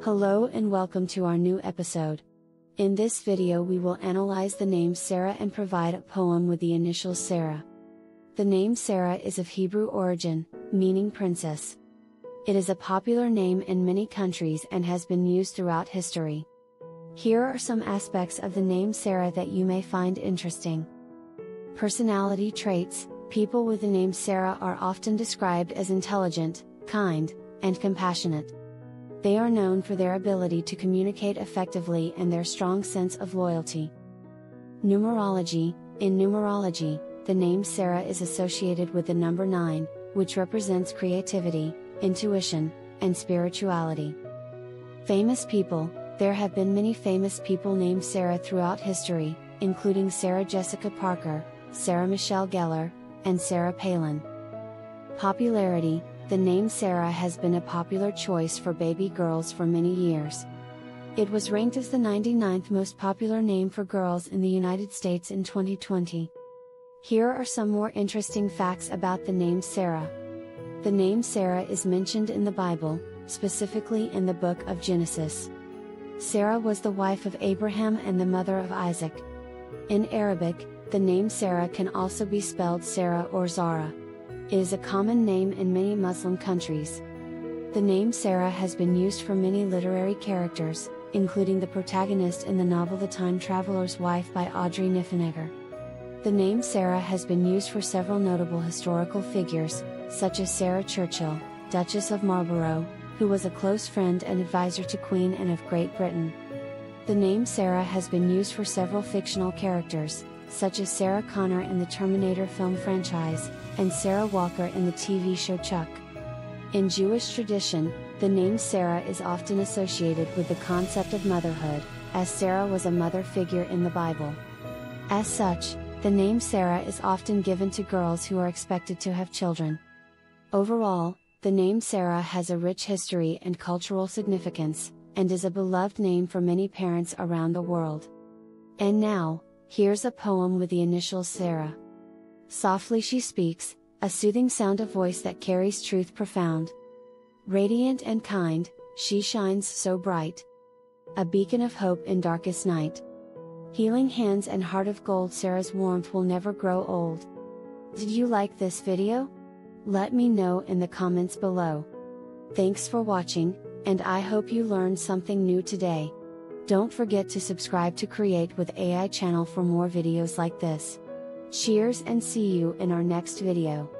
Hello and welcome to our new episode. In this video we will analyze the name Sarah and provide a poem with the initial Sarah. The name Sarah is of Hebrew origin, meaning princess. It is a popular name in many countries and has been used throughout history. Here are some aspects of the name Sarah that you may find interesting. Personality traits: people with the name Sarah are often described as intelligent, kind, and compassionate. They are known for their ability to communicate effectively and their strong sense of loyalty. Numerology: in numerology, the name Sarah is associated with the number 9, which represents creativity, intuition, and spirituality. Famous people: there have been many famous people named Sarah throughout history, including Sarah Jessica Parker, Sarah Michelle Geller, and Sarah Palin. Popularity: the name Sarah has been a popular choice for baby girls for many years. It was ranked as the 99th most popular name for girls in the United States in 2020. Here are some more interesting facts about the name Sarah. The name Sarah is mentioned in the Bible, specifically in the book of Genesis. Sarah was the wife of Abraham and the mother of Isaac. In Arabic, the name Sarah can also be spelled Sarah or Zara. It is a common name in many Muslim countries. The name Sarah has been used for many literary characters, including the protagonist in the novel The Time Traveler's Wife by Audrey Niffenegger. The name Sarah has been used for several notable historical figures, such as Sarah Churchill, Duchess of Marlborough, who was a close friend and advisor to Queen Anne of Great Britain. The name Sarah has been used for several fictional characters, such as Sarah Connor in the Terminator film franchise, and Sarah Walker in the TV show Chuck. In Jewish tradition, the name Sarah is often associated with the concept of motherhood, as Sarah was a mother figure in the Bible. As such, the name Sarah is often given to girls who are expected to have children. Overall, the name Sarah has a rich history and cultural significance, and is a beloved name for many parents around the world. And now, here's a poem with the initials Sarah. Softly she speaks, a soothing sound of voice that carries truth profound. Radiant and kind, she shines so bright, a beacon of hope in darkest night. Healing hands and heart of gold, Sarah's warmth will never grow old. Did you like this video? Let me know in the comments below. Thanks for watching, and I hope you learned something new today. Don't forget to subscribe to Create with AI channel for more videos like this. Cheers and see you in our next video.